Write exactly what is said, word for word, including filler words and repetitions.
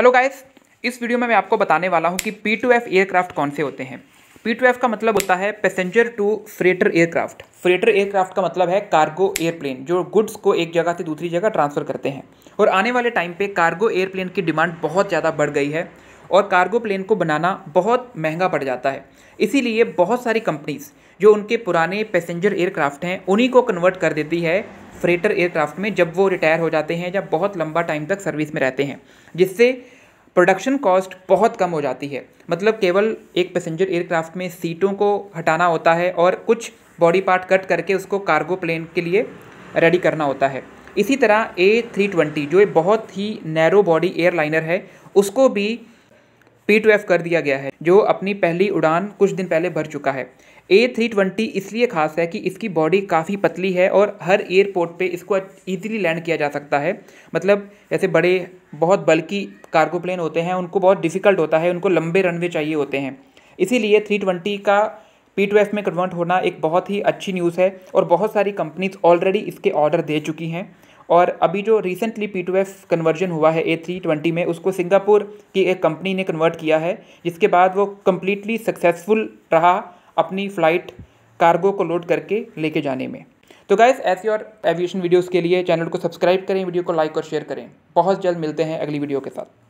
Hello guys, इस video में मैं आपको बताने वाला हूं कि पी टू एफ एयरक्राफ्ट कौन से होते हैं। पी टू एफ का मतलब होता है passenger to freighter aircraft. Freighter aircraft का मतलब है कार्गो एयरप्लेन, जो गुड्स को एक जगह से दूसरी जगह ट्रांसफ़र करते हैं। और आने वाले टाइम पे कार्गो एयरप्लेन की डिमांड बहुत ज़्यादा बढ़ गई है और कार्गो प्लेन को बनाना बहुत महंगा पड़ जाता है। इसीलिए बहुत सारी कंपनीज़ जो उनके पुराने पैसेंजर एयरक्राफ्ट हैं उन्हीं को कन्वर्ट कर देती है फ्रेटर एयरक्राफ्ट में, जब वो रिटायर हो जाते हैं या बहुत लंबा टाइम तक सर्विस में रहते हैं, जिससे प्रोडक्शन कॉस्ट बहुत कम हो जाती है। मतलब केवल एक पैसेंजर एयरक्राफ्ट में सीटों को हटाना होता है और कुछ बॉडी पार्ट कट करके उसको कार्गो प्लेन के लिए रेडी करना होता है। इसी तरह ए थ्री ट्वेंटी, जो एक बहुत ही नैरो बॉडी एयरलाइनर है, उसको भी पी टू एफ कर दिया गया है, जो अपनी पहली उड़ान कुछ दिन पहले भर चुका है। ए थ्री ट्वेंटी इसलिए ख़ास है कि इसकी बॉडी काफ़ी पतली है और हर एयरपोर्ट पे इसको इजीली लैंड किया जा सकता है। मतलब जैसे बड़े बहुत बल्कि कार्गो प्लेन होते हैं उनको बहुत डिफ़िकल्ट होता है, उनको लंबे रनवे चाहिए होते हैं। इसीलिए थ्री ट्वेंटी का पी टू एफ में कन्वर्ट होना एक बहुत ही अच्छी न्यूज़ है और बहुत सारी कंपनीज ऑलरेडी इसके ऑर्डर दे चुकी हैं। और अभी जो recently P to F conversion हुआ है ए थ्री ट्वेंटी में, उसको सिंगापुर की एक कंपनी ने कन्वर्ट किया है, जिसके बाद वो कम्प्लीटली सक्सेसफुल रहा अपनी फ़्लाइट कार्गो को लोड करके लेके जाने में। तो गाइस, ऐसी और एविएशन वीडियोस के लिए चैनल को सब्सक्राइब करें, वीडियो को लाइक और शेयर करें। बहुत जल्द मिलते हैं अगली वीडियो के साथ।